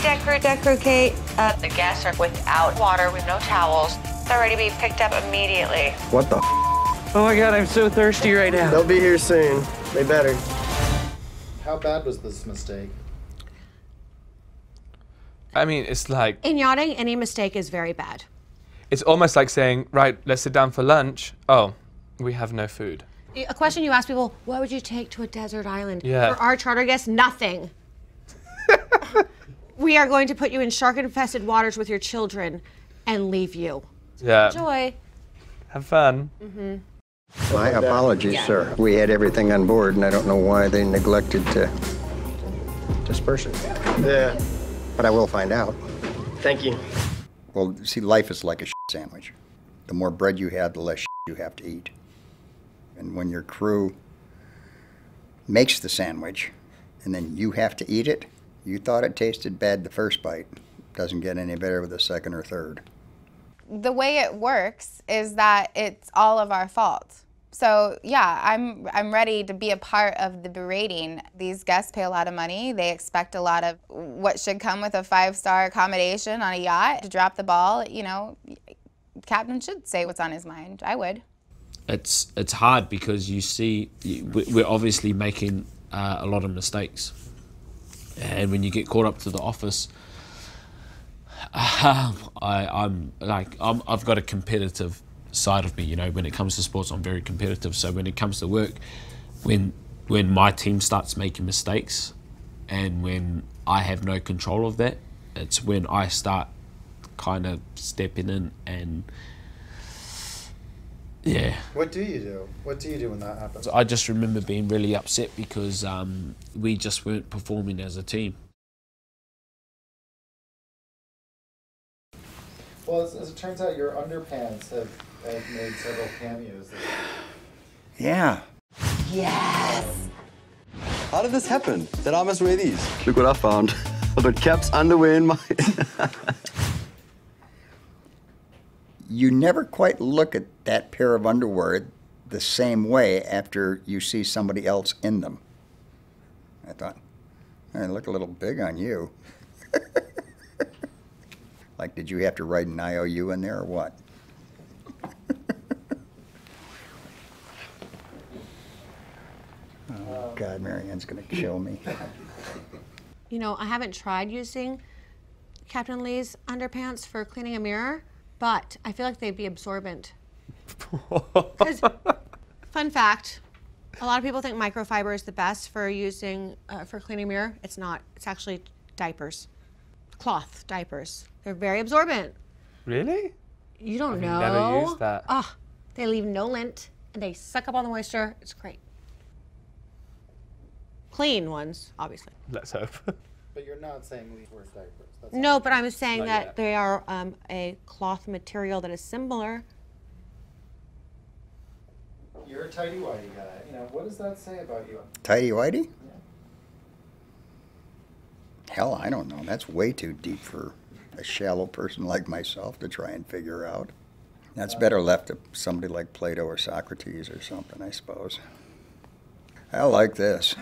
Hey, Kate. The guests are without water with no towels. It's already being picked up immediately. What the f? Oh my God, I'm so thirsty right now. They'll be here soon. They better. How bad was this mistake? I mean, it's like... In yachting, any mistake is very bad. It's almost like saying, right, let's sit down for lunch. Oh, we have no food. A question you ask people, what would you take to a desert island? Yeah. For our charter guests, nothing. We are going to put you in shark-infested waters with your children and leave you. Yeah. Enjoy. Have fun. Mm-hmm. My apologies, sir. We had everything on board, and I don't know why they neglected to disperse it. Yeah. But I will find out. Thank you. Well, see, life is like a shit sandwich. The more bread you have, the less shit you have to eat. And when your crew makes the sandwich, and then you have to eat it, you thought it tasted bad the first bite. It doesn't get any better with the second or third. The way it works is that it's all of our fault. So yeah, I'm ready to be a part of the berating. These guests pay a lot of money. They expect a lot of what should come with a five-star accommodation on a yacht. To drop the ball, you know, captain should say what's on his mind. I would. It's hard because you see, we're obviously making a lot of mistakes. And when you get caught up to the office, I've got a competitive side of me, you know, when it comes to sports, I'm very competitive. So when it comes to work, when my team starts making mistakes and when I have no control of that, it's when I start kind of stepping in and, yeah. What do you do? What do you do when that happens? I just remember being really upset because we just weren't performing as a team. Well, as it turns out, your underpants have made several cameos. Yeah. Yes! How did this happen? That I must wear these. Look what I found. I've got Cap's underwear in my... You never quite look at that pair of underwear the same way after you see somebody else in them. I thought, I look a little big on you. Like, did you have to write an IOU in there or what? Oh, God, Marianne's going to kill me. You know, I haven't tried using Captain Lee's underpants for cleaning a mirror, but I feel like they'd be absorbent. Fun fact, a lot of people think microfiber is the best for using, for cleaning a mirror. It's not. It's actually diapers. Cloth diapers. They're very absorbent. Really? You don't know. I've never used that. Oh, they leave no lint and they suck up all the moisture. It's great. Clean ones, obviously. Let's hope. But you're not saying leave worse diapers. That's no, but I'm saying that yet. They are a cloth material that is similar. You're a tighty-whitey guy. You know, what does that say about you? Tighty-whitey? Yeah. Hell, I don't know. That's way too deep for a shallow person like myself to try and figure out. That's better left to somebody like Plato or Socrates or something, I suppose. I like this.